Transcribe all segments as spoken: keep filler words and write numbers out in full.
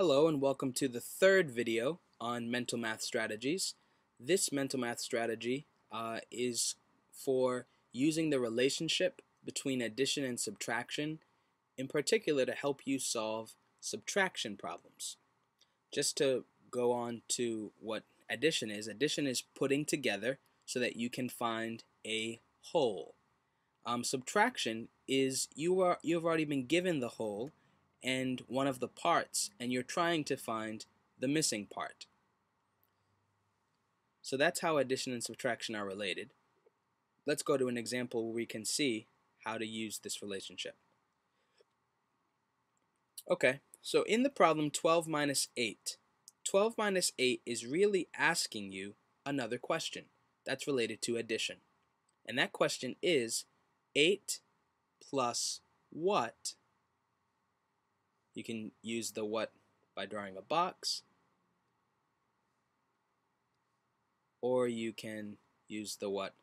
Hello and welcome to the third video on mental math strategies. This mental math strategy uh, is for using the relationship between addition and subtraction, in particular to help you solve subtraction problems. Just to go on to what addition is, addition is putting together so that you can find a whole. Um, subtraction is you are you've already been given the whole and one of the parts, and you're trying to find the missing part. So that's how addition and subtraction are related. Let's go to an example where we can see how to use this relationship. Okay, so in the problem twelve minus eight, twelve minus eight is really asking you another question that's related to addition. And that question is eight plus what? You can use the what by drawing a box, or you can use the what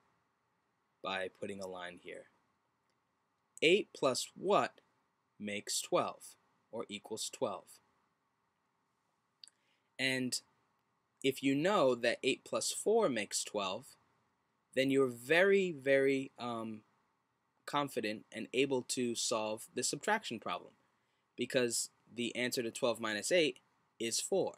by putting a line here. eight plus what makes twelve, or equals twelve. And if you know that eight plus four makes twelve, then you're very, very um, confident and able to solve the subtraction problem, because the answer to twelve minus eight is four.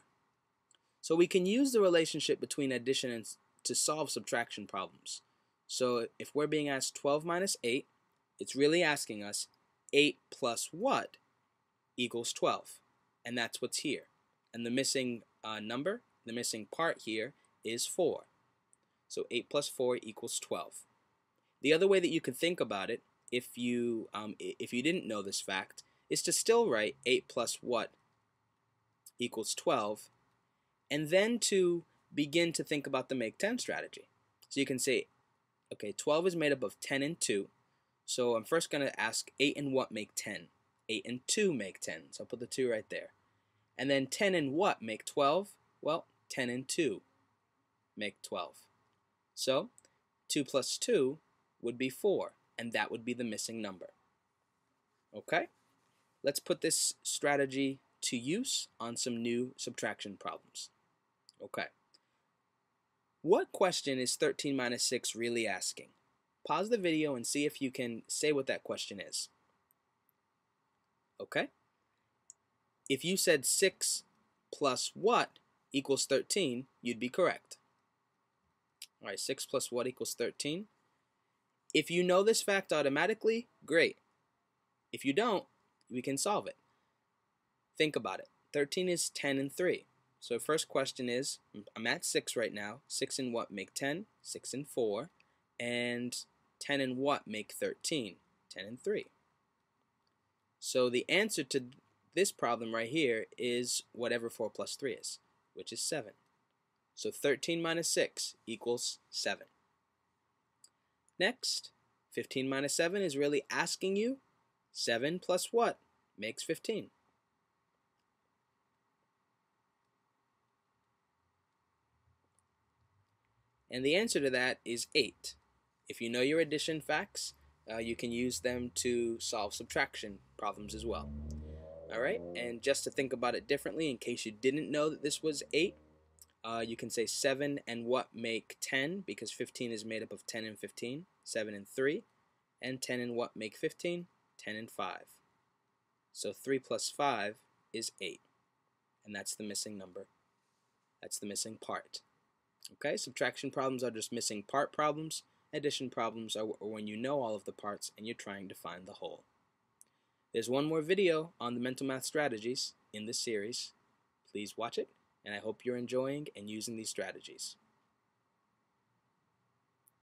So we can use the relationship between addition and to solve subtraction problems. So if we're being asked twelve minus eight, it's really asking us eight plus what equals twelve, and that's what's here. And the missing uh, number, the missing part here is four. So eight plus four equals twelve. The other way that you can think about it, if you, um, if you didn't know this fact, is to still write eight plus what equals twelve, and then to begin to think about the make ten strategy. So you can say, okay, twelve is made up of ten and two, so I'm first going to ask eight and what make ten? eight and two make ten, so I'll put the two right there. And then ten and what make twelve? Well, ten and two make twelve. So two plus two would be four, and that would be the missing number. Okay? Let's put this strategy to use on some new subtraction problems. Okay. What question is thirteen minus six really asking? Pause the video and see if you can say what that question is. Okay. If you said six plus what equals thirteen, you'd be correct. All right, six plus what equals thirteen. If you know this fact automatically, great. If you don't, we can solve it. Think about it. thirteen is ten and three. So first question is, I'm at six right now. six and what make ten? six and four. And ten and what make thirteen? ten and three. So the answer to this problem right here is whatever four plus three is, which is seven. So thirteen minus six equals seven. Next, fifteen minus seven is really asking you seven plus what makes fifteen? And the answer to that is eight. If you know your addition facts, uh, you can use them to solve subtraction problems as well. Alright, and just to think about it differently, in case you didn't know that this was eight, uh, you can say seven and what make ten, because fifteen is made up of ten and fifteen, seven and three, and ten and what make fifteen? ten and five. So three plus five is eight. And that's the missing number. That's the missing part. Okay, subtraction problems are just missing part problems. Addition problems are when you know all of the parts and you're trying to find the whole. There's one more video on the mental math strategies in this series. Please watch it, and I hope you're enjoying and using these strategies.